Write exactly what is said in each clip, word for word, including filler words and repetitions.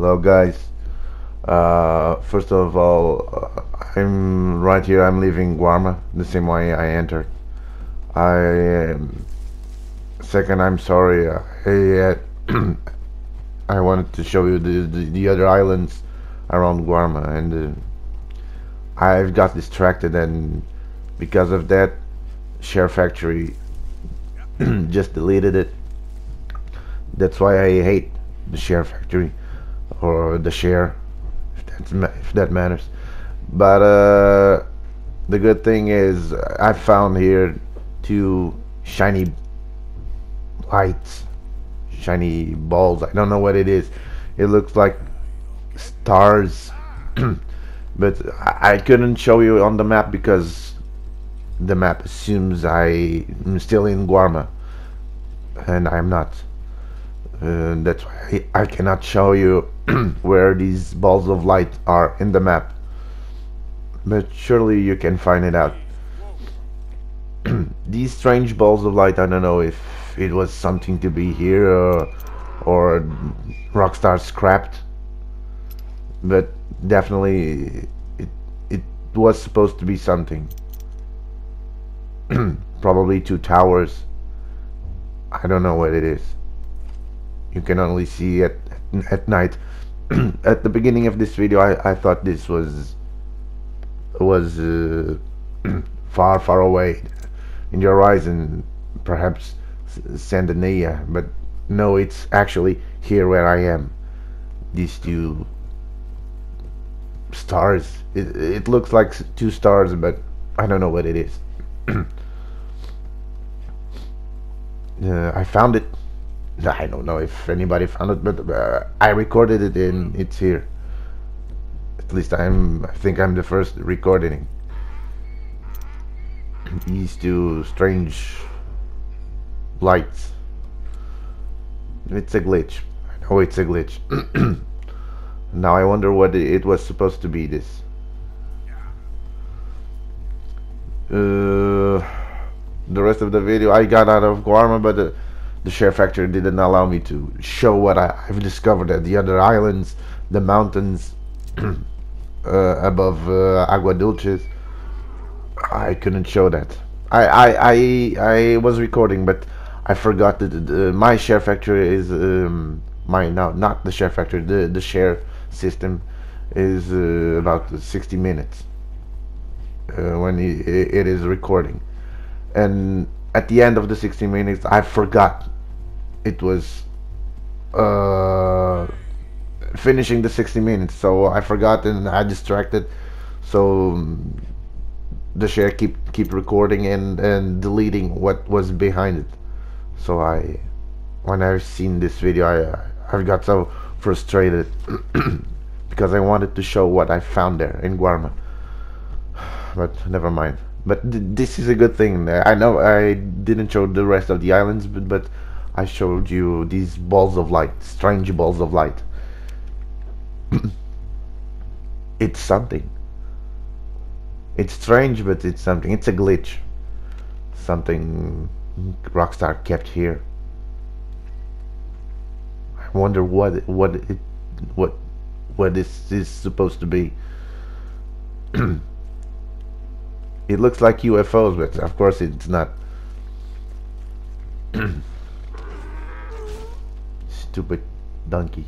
Hello guys, uh, first of all, I'm right here, I'm leaving Guarma the same way I entered. I um, second, I'm sorry, I, uh, I wanted to show you the, the, the other islands around Guarma, and uh, I've got distracted, and because of that ShareFactory just deleted it. That's why I hate the ShareFactory, or the share, if, that's ma if that matters. But uh, the good thing is I found here two shiny lights, shiny balls. I don't know what it is. It looks like stars, but I, I couldn't show you on the map because the map assumes I'm still in Guarma, and I'm not. Uh, that's why I cannot show you where these balls of light are in the map, but surely you can find it out. These strange balls of light, I don't know if it was something to be here or, or Rockstar scrapped, but definitely it, it was supposed to be something. Probably two towers, I don't know what it is. You can only see at at night. At the beginning of this video, I I thought this was was uh, far far away in the horizon, perhaps Sandanaya, but no, it's actually here where I am. These two stars. It it looks like two stars, but I don't know what it is. uh, I found it. I don't know if anybody found it, but uh, I recorded it and it's here. At least I'm, I think I'm the first recording. These two strange lights. It's a glitch. I know it's a glitch. Now I wonder what it was supposed to be, this. Uh, the rest of the video, I got out of Guarma, but... Uh, the ShareFactory didn't allow me to show what I, I've discovered at the other islands, the mountains uh, above uh, Agua Dulces. I couldn't show that. I I, I, I was recording, but I forgot that uh, my ShareFactory is um, my now not the ShareFactory. The the share system is uh, about sixty minutes uh, when it, it is recording, and at the end of the sixty minutes, I forgot it was uh, finishing the sixty minutes, so I forgot and I distracted. So the share keep keep recording and and deleting what was behind it. So I, when I've seen this video, I I've got so frustrated because I wanted to show what I found there in Guarma, but never mind. But th this is a good thing. I know I didn't show the rest of the islands, but, but I showed you these balls of light, strange balls of light. It's something. It's strange, but it's something. It's a glitch. Something Rockstar kept here. I wonder what what it what what this is supposed to be. It looks like U F Os, but of course it's not. Stupid donkey.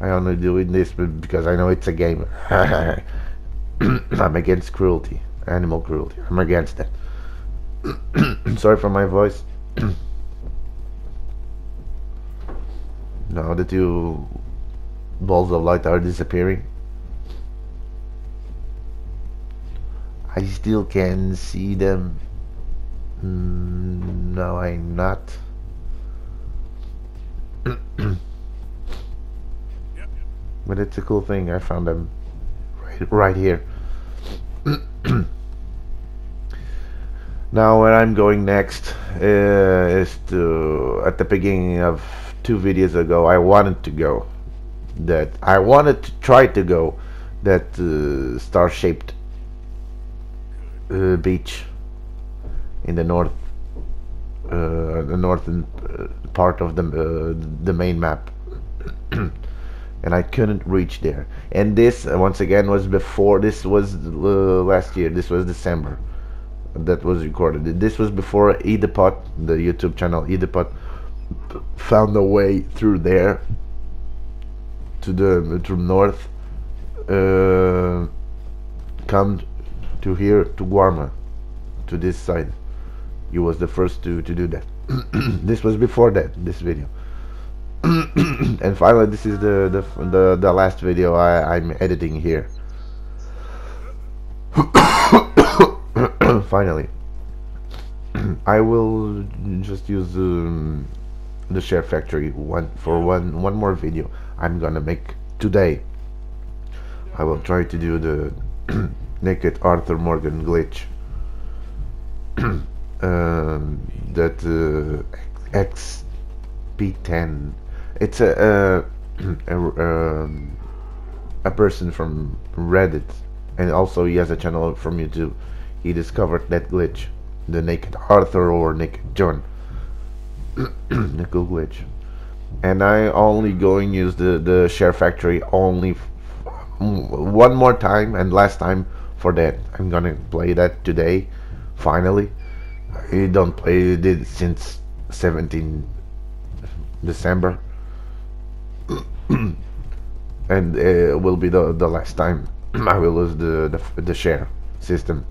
I only doing this because I know it's a game. I'm against cruelty, animal cruelty. I'm against that. I'm sorry for my voice. Now that you... balls of light are disappearing. I still can see them. Mm, no, I'm not. Yep, yep. But it's a cool thing. I found them right, right here. Now, where I'm going next uh, is to. At the beginning of two videos ago, I wanted to go. That I wanted to try to go that uh, star-shaped uh, beach in the north uh, the northern part of the uh, the main map. And I couldn't reach there. And this, uh, once again, was before. This was uh, last year. This was December. That was recorded. This was before Edepot, the YouTube channel Edepot, found a way through there to the through north, uh, come to here to Guarma, to this side. He was the first to to do that. This was before that. This video. And finally, this is the the the, the last video I, I'm editing here. Finally, I will just use um, the ShareFactory one for one one more video I'm gonna make today. I will try to do the naked Arthur Morgan glitch. um, that uh, X P ten. It's a uh, a, um, a person from Reddit, and also he has a channel from YouTube. He discovered that glitch, the naked Arthur or naked John, nickel glitch. And I only going use the the ShareFactory only f one more time and last time for that. I'm gonna play that today. Finally, I don't play it since seventeenth December. And it uh, will be the the last time I will use the the, the share system.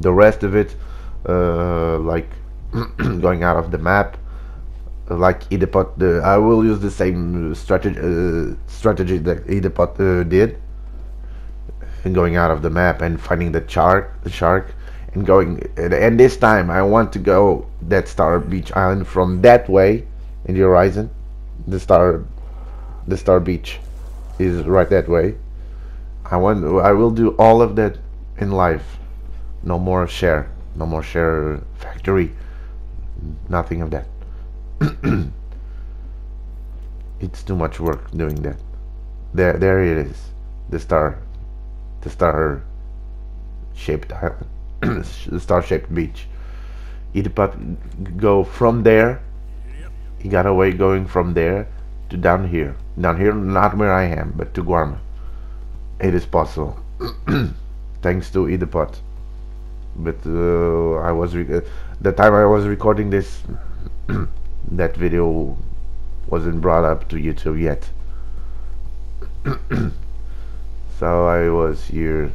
The rest of it, uh, like going out of the map, like Edepot, the I will use the same strategy uh, strategy that Edepot uh, did, and going out of the map and finding the shark, the shark, and going. And this time, I want to go that Star Beach Island from that way in the horizon. The star, the Star Beach, is right that way. I want. I will do all of that in life. No more share. No more share factory. Nothing of that. It's too much work doing that. There, there it is. The star, the star-shaped island, the star-shaped beach. Edepot go from there. He got away going from there to down here. Down here, not where I am, but to Guarma. It is possible. Thanks to Edepot. But uh, I was rec the time I was recording this, that video wasn't brought up to YouTube yet. So I was here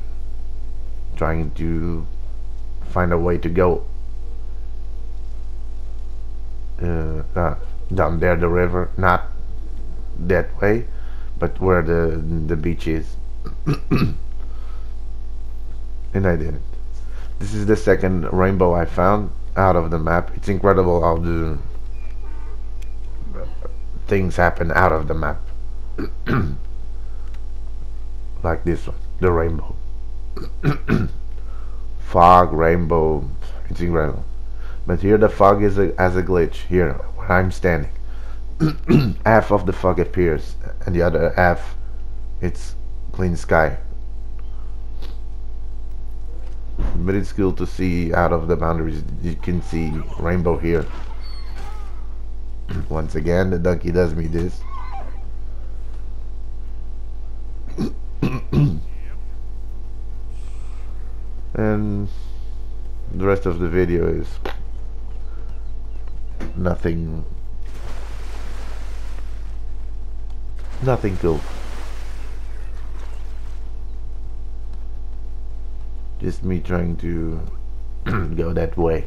trying to find a way to go uh, uh, down there the river, not that way, but where the the beach is. And I didn't. This is the second rainbow I found out of the map. It's incredible how the things happen out of the map. Like this one, the rainbow. Fog, rainbow, it's incredible. But here the fog is a, as a glitch, here where I'm standing. Half of the fog appears and the other half it's clean sky. But it's cool to see out of the boundaries. You can see rainbow here. Once again the donkey does me this. And the rest of the video is nothing nothing cool. Just me trying to go that way,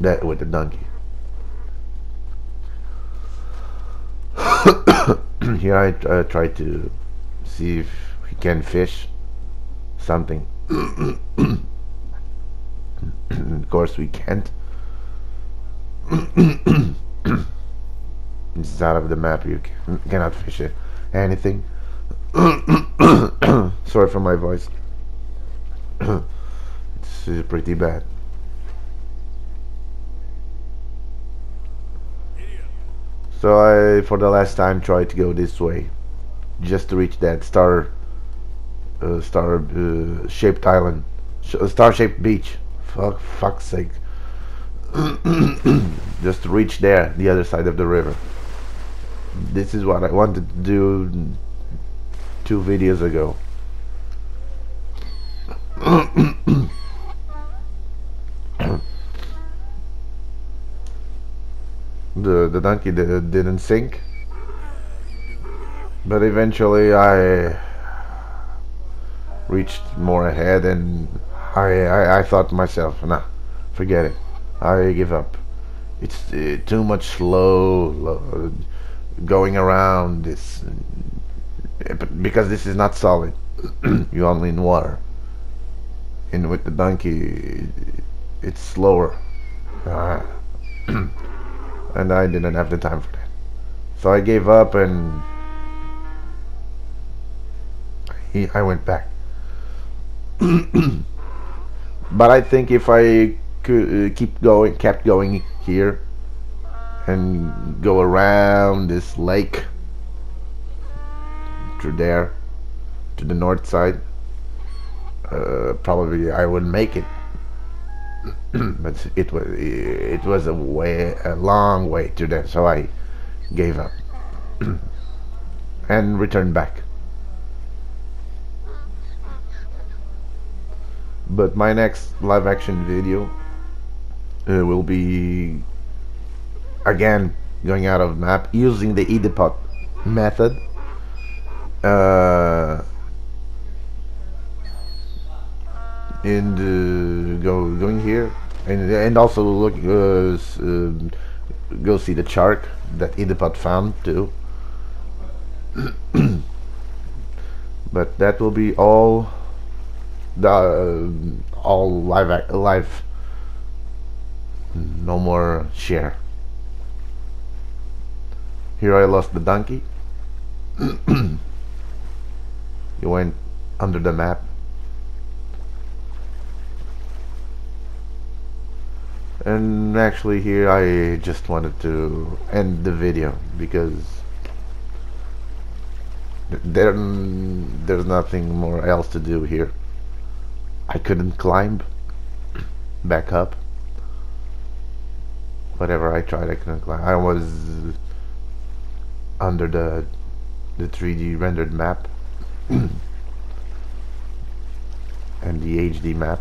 that with the donkey. Here I uh, try to see if we can fish something. Of course we can't. This is out of the map. You can, cannot fish it, anything. Sorry for my voice. It's uh, pretty bad. So I, for the last time, tried to go this way, just to reach that star, uh, star uh, shaped island, sh star shaped beach. for fuck's sake. Just to reach there, the other side of the river. This is what I wanted to do two videos ago. the, the donkey did, didn't sink, but eventually I reached more ahead, and I, I, I thought to myself, nah, forget it, I give up. It's uh, too much slow, slow going around this, because this is not solid. You only in water, and with the donkey it's slower. uh, And I didn't have the time for that, so I gave up, and he, I went back. But I think if I could uh, keep going, kept going here and go around this lake through there to the north side, uh, probably I would make it. But it was it was a way a long way to there, so I gave up and returned back. But my next live action video uh, will be again going out of map using the Edepot method. Uh, and uh, go going here, and and also look uh, uh, go see the shark that Edepot found too. But that will be all the uh, all live live. No more share. Here I lost the donkey. You went under the map. And actually here I just wanted to end the video, because there, there's nothing more else to do here. I couldn't climb back up. Whatever I tried, I couldn't climb. I was under the the three D rendered map and the H D map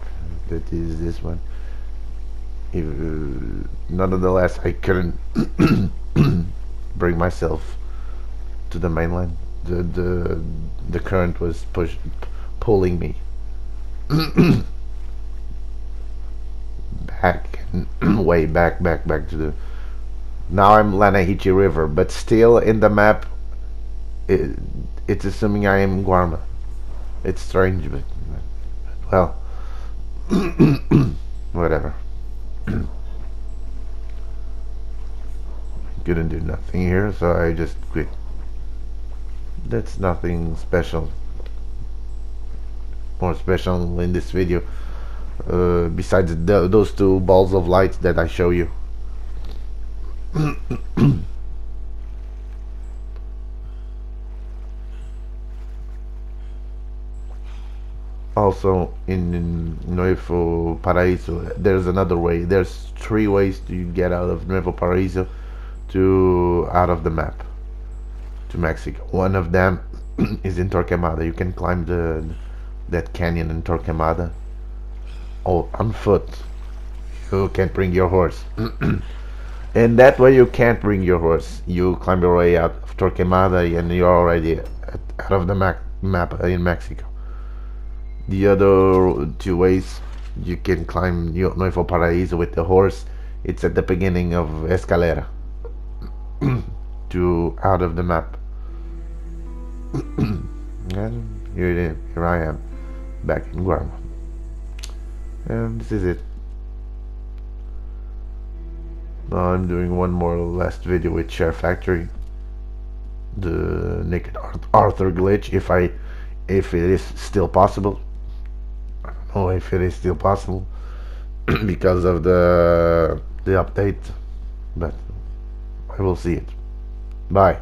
that is this one. If, uh, nonetheless, I couldn't bring myself to the mainland. The the the current was push pulling me back, way back, back, back to the. Now I'm Lanahichi River, but still in the map. It, it's assuming I am Guarma. It's strange, but well, whatever. Couldn't do nothing here, so I just quit. That's nothing special, more special in this video, uh, besides th those two balls of light that I show you. Also in, in Nuevo Paraíso there's another way. There's three ways to get out of Nuevo Paraíso, to out of the map, to Mexico. One of them is in Torquemada. You can climb the that canyon in Torquemada. Oh, on foot. You can't bring your horse. And that way you can't bring your horse. You climb your way out of Torquemada and you're already at, out of the map, map in Mexico. The other two ways, you can climb Nuevo Paraíso with the horse. It's at the beginning of Escalera to out of the map. And here, here I am back in Guarma, and this is it. Now I'm doing one more last video with ShareFactory, the naked Arthur glitch, if I if it is still possible. Oh, if it is still possible because of the the update, but I will see it. Bye.